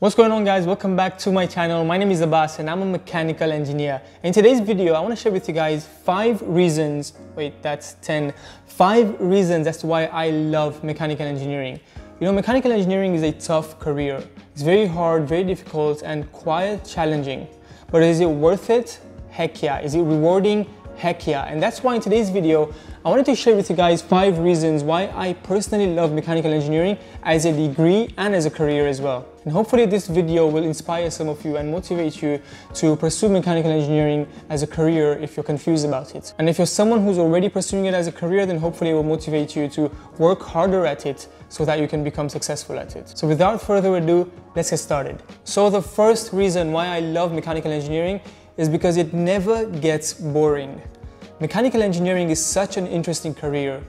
What's going on, guys? Welcome back to my channel. My name is Abbas and I'm a mechanical engineer. In today's video, I want to share with you guys 5 reasons as to why I love mechanical engineering. You know, mechanical engineering is a tough career. It's very hard, very difficult and quite challenging. But is it worth it? Heck yeah. Is it rewarding? Heck yeah. And that's why in today's video, I wanted to share with you guys 5 reasons why I personally love mechanical engineering as a degree and as a career as well. And hopefully this video will inspire some of you and motivate you to pursue mechanical engineering as a career if you're confused about it. And if you're someone who's already pursuing it as a career, then hopefully it will motivate you to work harder at it so that you can become successful at it. So without further ado, let's get started. So the first reason why I love mechanical engineering is because it never gets boring. Mechanical engineering is such an interesting career,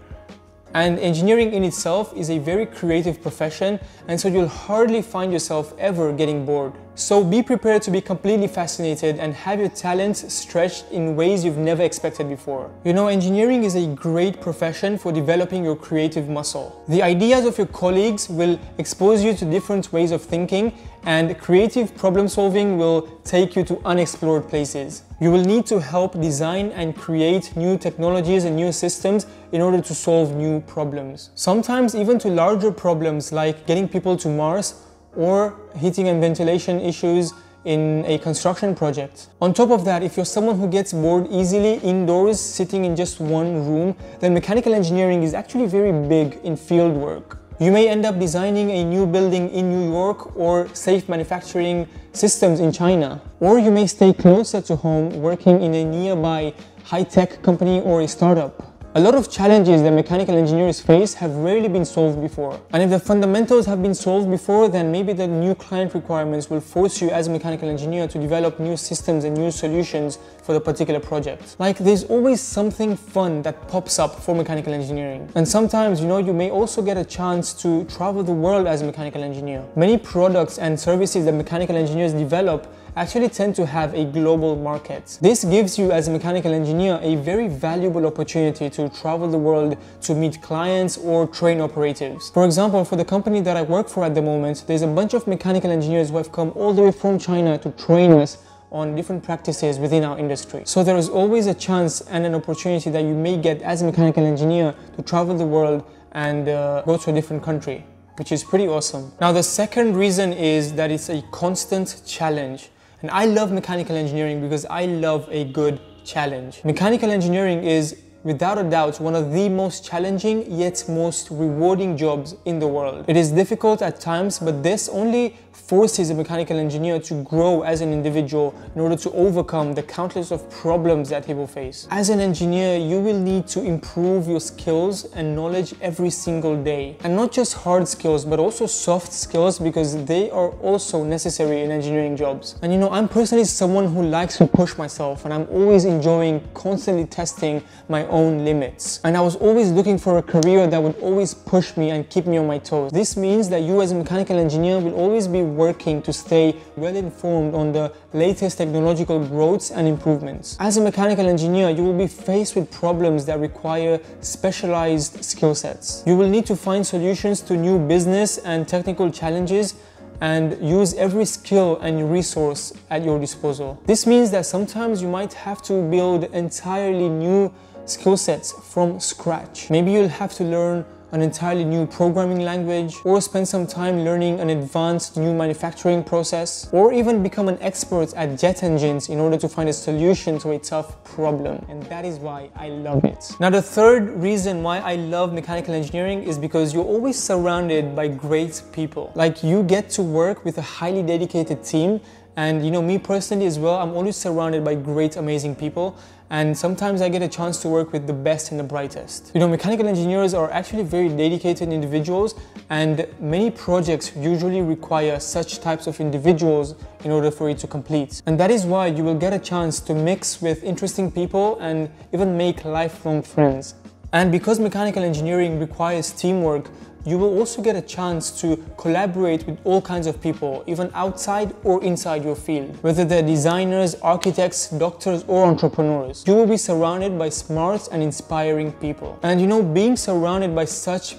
and engineering in itself is a very creative profession, and so you'll hardly find yourself ever getting bored. So be prepared to be completely fascinated and have your talents stretched in ways you've never expected before. You know, engineering is a great profession for developing your creative muscle. The ideas of your colleagues will expose you to different ways of thinking, and creative problem solving will take you to unexplored places. You will need to help design and create new technologies and new systems in order to solve new problems. Sometimes even to larger problems like getting people to Mars or heating and ventilation issues in a construction project. On top of that, if you're someone who gets bored easily indoors, sitting in just one room, then mechanical engineering is actually very big in field work. You may end up designing a new building in New York or safe manufacturing systems in China. Or you may stay closer to home working in a nearby high-tech company or a startup. A lot of challenges that mechanical engineers face have rarely been solved before. And if the fundamentals have been solved before, then maybe the new client requirements will force you as a mechanical engineer to develop new systems and new solutions for the particular project. Like, there's always something fun that pops up for mechanical engineering. And sometimes, you know, you may also get a chance to travel the world as a mechanical engineer. Many products and services that mechanical engineers develop actually tend to have a global market. This gives you as a mechanical engineer a very valuable opportunity to travel the world to meet clients or train operatives. For example, for the company that I work for at the moment, there's a bunch of mechanical engineers who have come all the way from China to train us on different practices within our industry. So there is always a chance and an opportunity that you may get as a mechanical engineer to travel the world and go to a different country, which is pretty awesome. Now, the second reason is that it's a constant challenge. And I love mechanical engineering because I love a good challenge. Mechanical engineering is, without a doubt, one of the most challenging yet most rewarding jobs in the world. It is difficult at times, but this only forces a mechanical engineer to grow as an individual in order to overcome the countless of problems that he will face. As an engineer, you will need to improve your skills and knowledge every single day. And not just hard skills, but also soft skills, because they are also necessary in engineering jobs. And you know, I'm personally someone who likes to push myself, and I'm always enjoying constantly testing my own limits. And I was always looking for a career that would always push me and keep me on my toes. This means that you as a mechanical engineer will always be working to stay well informed on the latest technological growths and improvements. As a mechanical engineer, you will be faced with problems that require specialized skill sets. You will need to find solutions to new business and technical challenges and use every skill and resource at your disposal. This means that sometimes you might have to build entirely new skill sets from scratch. Maybe you'll have to learn an entirely new programming language, or spend some time learning an advanced new manufacturing process, or even become an expert at jet engines in order to find a solution to a tough problem. And that is why I love it. Now, the third reason why I love mechanical engineering is because you're always surrounded by great people. Like, you get to work with a highly dedicated team. And you know, me personally as well, I'm always surrounded by great, amazing people. And sometimes I get a chance to work with the best and the brightest. You know, mechanical engineers are actually very dedicated individuals, and many projects usually require such types of individuals in order for it to complete. And that is why you will get a chance to mix with interesting people and even make lifelong friends. And because mechanical engineering requires teamwork, you will also get a chance to collaborate with all kinds of people, even outside or inside your field. Whether they're designers, architects, doctors, or entrepreneurs, you will be surrounded by smart and inspiring people. And you know, being surrounded by such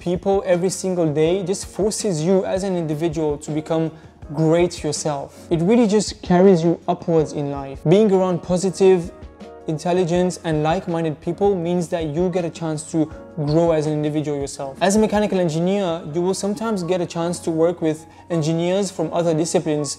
people every single day just forces you as an individual to become great yourself. It really just carries you upwards in life. Being around positive, intelligent and like-minded people means that you get a chance to grow as an individual yourself. As a mechanical engineer, you will sometimes get a chance to work with engineers from other disciplines,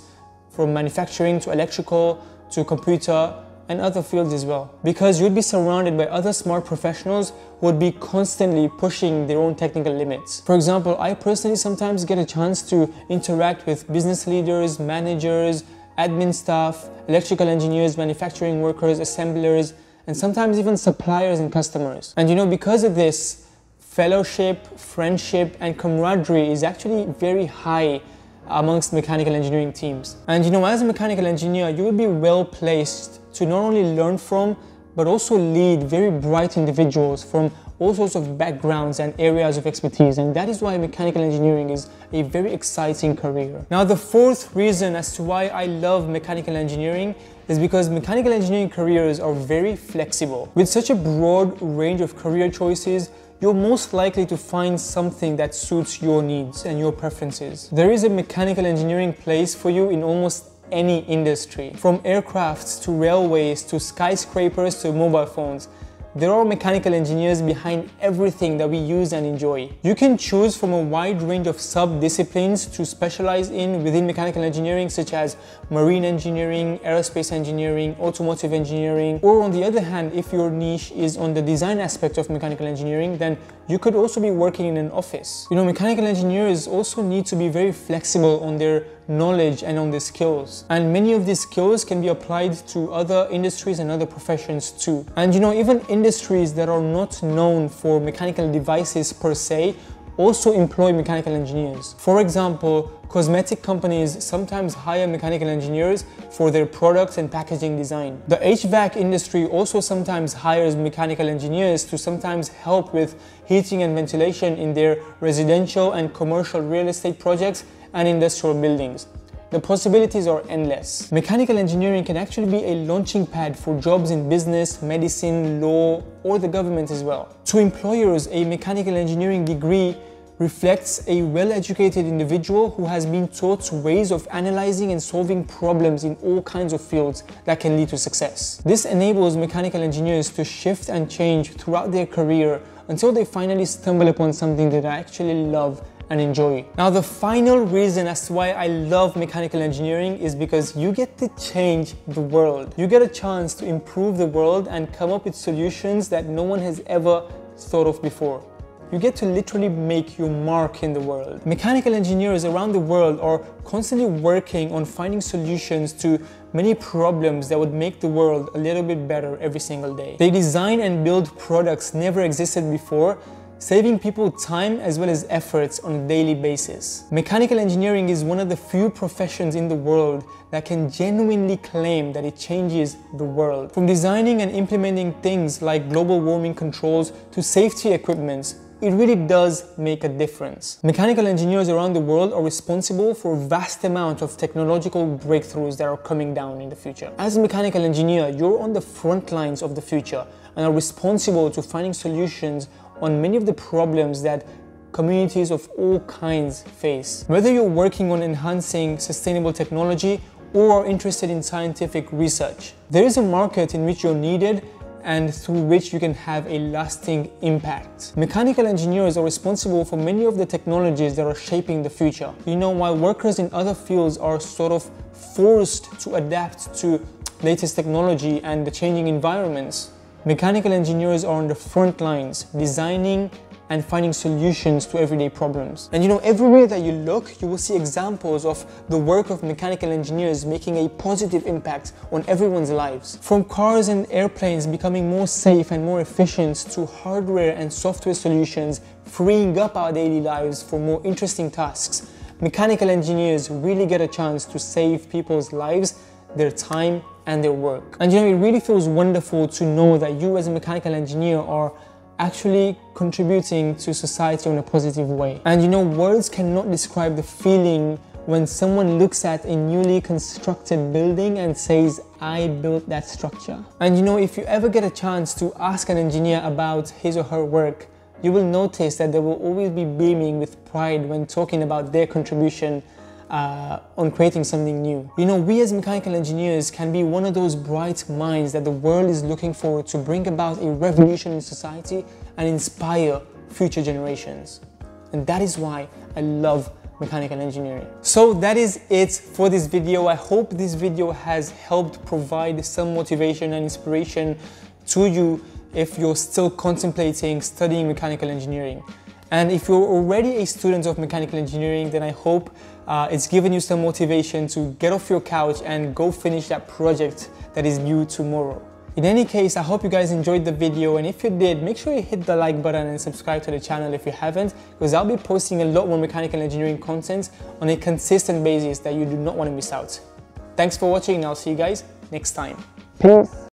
from manufacturing to electrical to computer and other fields as well, because you'd be surrounded by other smart professionals who would be constantly pushing their own technical limits. For example, I personally sometimes get a chance to interact with business leaders, managers, admin staff, electrical engineers, manufacturing workers, assemblers, and sometimes even suppliers and customers. And you know, because of this, fellowship, friendship, and camaraderie is actually very high amongst mechanical engineering teams. And you know, as a mechanical engineer, you will be well placed to not only learn from, but also lead very bright individuals from all sorts of backgrounds and areas of expertise. And that is why mechanical engineering is a very exciting career. Now, the fourth reason as to why I love mechanical engineering is because mechanical engineering careers are very flexible. With such a broad range of career choices, you're most likely to find something that suits your needs and your preferences. There is a mechanical engineering place for you in almost any industry. From aircrafts to railways to skyscrapers to mobile phones, there are mechanical engineers behind everything that we use and enjoy. You can choose from a wide range of sub-disciplines to specialize in within mechanical engineering, such as marine engineering, aerospace engineering, automotive engineering. Or on the other hand, if your niche is on the design aspect of mechanical engineering, then you could also be working in an office. You know, mechanical engineers also need to be very flexible on their knowledge and on the skills, and many of these skills can be applied to other industries and other professions too. And you know, even industries that are not known for mechanical devices per se also employ mechanical engineers. For example, cosmetic companies sometimes hire mechanical engineers for their products and packaging design. The HVAC industry also sometimes hires mechanical engineers to sometimes help with heating and ventilation in their residential and commercial real estate projects and industrial buildings. The possibilities are endless. Mechanical engineering can actually be a launching pad for jobs in business, medicine, law, or the government as well. To employers, a mechanical engineering degree reflects a well-educated individual who has been taught ways of analyzing and solving problems in all kinds of fields that can lead to success. This enables mechanical engineers to shift and change throughout their career until they finally stumble upon something that they actually love and enjoy. Now, the final reason as to why I love mechanical engineering is because you get to change the world. You get a chance to improve the world and come up with solutions that no one has ever thought of before. You get to literally make your mark in the world. Mechanical engineers around the world are constantly working on finding solutions to many problems that would make the world a little bit better every single day. They design and build products never existed before, saving people time as well as efforts on a daily basis. Mechanical engineering is one of the few professions in the world that can genuinely claim that it changes the world. From designing and implementing things like global warming controls to safety equipment, it really does make a difference. Mechanical engineers around the world are responsible for a vast amount of technological breakthroughs that are coming down in the future. As a mechanical engineer, you're on the front lines of the future and are responsible to finding solutions on many of the problems that communities of all kinds face. Whether you're working on enhancing sustainable technology or are interested in scientific research, there is a market in which you're needed and through which you can have a lasting impact. Mechanical engineers are responsible for many of the technologies that are shaping the future. You know, while workers in other fields are sort of forced to adapt to latest technology and the changing environments, mechanical engineers are on the front lines, designing and finding solutions to everyday problems. And you know, everywhere that you look, you will see examples of the work of mechanical engineers making a positive impact on everyone's lives. From cars and airplanes becoming more safe and more efficient to hardware and software solutions, freeing up our daily lives for more interesting tasks, mechanical engineers really get a chance to save people's lives, their time, and their work. And you know, it really feels wonderful to know that you as a mechanical engineer are actually contributing to society in a positive way. And you know, words cannot describe the feeling when someone looks at a newly constructed building and says, "I built that structure." And you know, if you ever get a chance to ask an engineer about his or her work, you will notice that they will always be beaming with pride when talking about their contribution on creating something new. You know, we as mechanical engineers can be one of those bright minds that the world is looking for to bring about a revolution in society and inspire future generations. And that is why I love mechanical engineering. So that is it for this video. I hope this video has helped provide some motivation and inspiration to you if you're still contemplating studying mechanical engineering. And if you're already a student of mechanical engineering, then I hope it's given you some motivation to get off your couch and go finish that project that is due tomorrow. In any case, I hope you guys enjoyed the video, and if you did, make sure you hit the like button and subscribe to the channel if you haven't, because I'll be posting a lot more mechanical engineering content on a consistent basis that you do not want to miss out. Thanks for watching, and I'll see you guys next time. Peace.